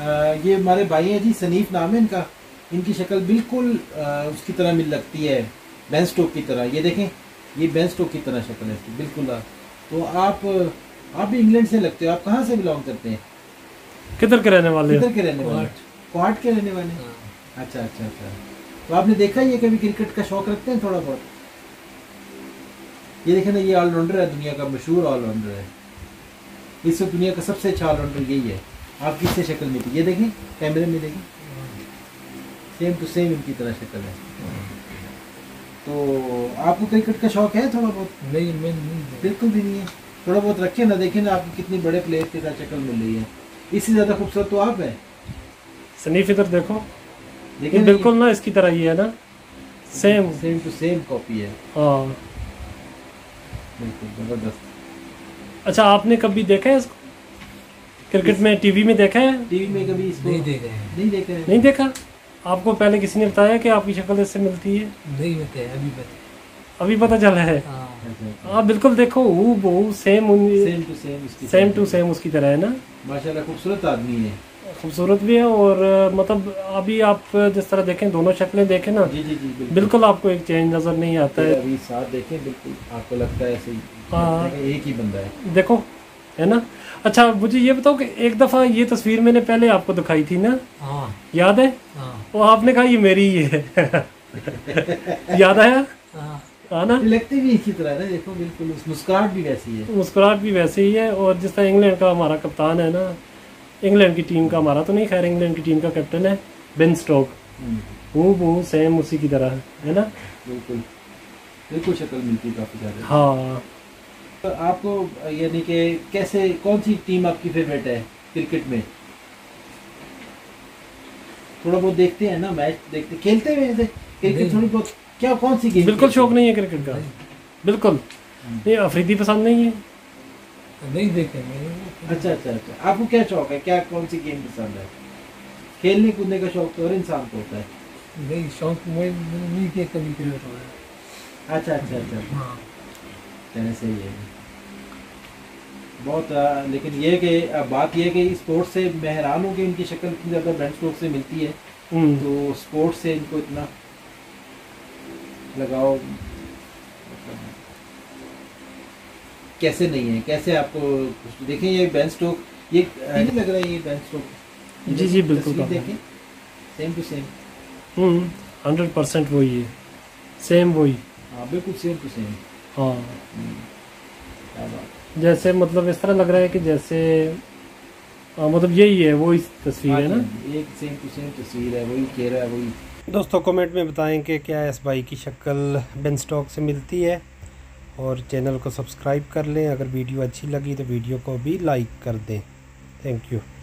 ये हमारे भाई हैं जी, सनीफ नाम है इनका। इनकी शक्ल बिल्कुल उसकी तरह मिल लगती है, बेन स्टोक की तरह। ये देखें, ये बेन स्टोक की तरह शक्ल है इसकी बिल्कुल। तो आप भी इंग्लैंड से लगते हो, आप कहाँ से बिलोंग करते हैं? किधर के रहने वाले? किधर के रहने वाले? क्वाट के रहने वाले। अच्छा अच्छा अच्छा। तो आपने देखा ये कभी क्रिकेट का शौक रखते हैं थोड़ा बहुत? ये देखें ना, ये ऑलराउंडर है, दुनिया का मशहूर ऑलराउंडर है। इससे दुनिया का सबसे अच्छा ऑलराउंडर यही है। आप किससे शक्ल मिली? ये देखें कैमरे में, देखें सेम टू सेम इनकी तरह शक्ल है। तो आपको क्रिकेट का शौक है थोड़ा बहुत? नहीं, मैं बिल्कुल भी नहीं है। थोड़ा बहुत रखें ना, देखें ना आपको कितनी बड़े प्लेयर के साथ शक्ल मिल रही है। इससे ज़्यादा खूबसूरत तो आप हैं। सनीफ इधर देखो, लेकिन बिल्कुल ना इसकी तरह ही है ना, same same to same copy है। हाँ बिल्कुल ज़बरदस्त। अच्छा, आपने कभी देखा है इसको क्रिकेट में? टीवी में देखा है? टीवी में कभी इसको नहीं देखा है। नहीं देखा है? नहीं देखा। आपको पहले किसी ने बताया कि आपकी शक्ल इससे मिलती है? नहीं बताया, अभी बताया, अभी पता चला है। आप बिल्कुल देखो, वो बहुत सेम टू सेम उसकी तरह है ना। माशाल्लाह खूबसूरत आदमी है, खूबसूरत भी है और मतलब अभी आप जिस तरह देखें दोनों शक्लें देखें ना, जी जी जी, बिल्कुल आपको एक चेंज नजर नहीं आता है। अभी साथ देखें बिल्कुल आपको लगता है ऐसे ही एक ही बंदा है, देखो है ना। अच्छा मुझे ये बताओ कि एक दफ़ा ये तस्वीर मैंने पहले आपको दिखाई थी ना? हाँ याद है। वो आपने कहा ये मेरी ही है। याद आया? हाँ ना, लगती भी इसी तरह है ना, देखो बिल्कुल मुस्कुराहट भी वैसी है। मुस्कुराहट भी वैसी ही है। और जिस तरह इंग्लैंड का हमारा कप्तान है ना, इंग्लैंड की टीम का, हमारा तो नहीं खैर, इंग्लैंड की टीम का कैप्टन है बेन स्टोक, वो सेम उसी की तरह है ना, बिल्कुल बिल्कुल शक्ल मिलती काफ़ी ज़्यादा। हाँ आपको यानी कि कैसे, कौन सी टीम आपकी फेवरेट है क्रिकेट में? थोड़ा बहुत देखते हैं ना मैच, देखते खेलते हुए क्रिकेट थोड़ी बहुत? क्या कौन सी गेम? बिल्कुल शौक नहीं है क्रिकेट का, बिल्कुल नहीं। अफरीदी पसंद नहीं है? नहीं देखते। अच्छा अच्छा अच्छा। आपको क्या शौक है, क्या कौन सी गेम पसंद है? खेलने कूदने का शौक तो हर इंसान को होता है। नहीं शौक नहीं किया कभी क्रिकेट होगा। अच्छा अच्छा अच्छा, सही है बहुत। लेकिन ये कि बात ये कि स्पोर्ट्स से मैं हैरान हूँ कि इनकी शक्ल इतनी ज़्यादा बेन स्टोक से मिलती है, तो स्पोर्ट्स से इनको इतना लगाओ कैसे नहीं है? कैसे आपको देखें ये बेन स्टोक, ये लग रहा है ये बेन स्टोक। जी जी बिल्कुल, देखें सेम टू सेम, 100% वही है, सेम वही। हाँ बिल्कुल सेम टू सेम। हाँ जैसे मतलब इस तरह लग रहा है कि जैसे मतलब यही है वो, इस तस्वीर है ना, एक सेम टू सेम तस्वीर है, वही कह रहा है वही। दोस्तों कमेंट में बताएं कि क्या इस भाई की शक्ल बेन स्टोक से मिलती है, और चैनल को सब्सक्राइब कर लें। अगर वीडियो अच्छी लगी तो वीडियो को भी लाइक कर दें। Thank you.